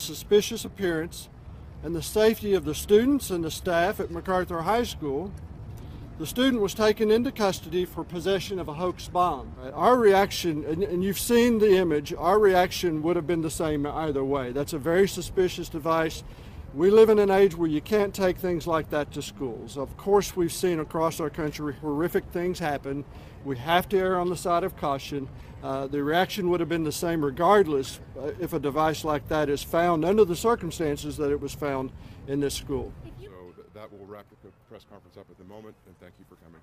Suspicious appearance and the safety of the students and the staff at MacArthur High School, the student was taken into custody for possession of a hoax bomb. Our reaction, and you've seen the image, our reaction would have been the same either way. That's a very suspicious device. We live in an age where you can't take things like that to schools. Of course, we've seen across our country horrific things happen. We have to err on the side of caution. The reaction would have been the same regardless if a device like that is found under the circumstances that it was found in this school. So that will wrap the press conference up at the moment, and thank you for coming.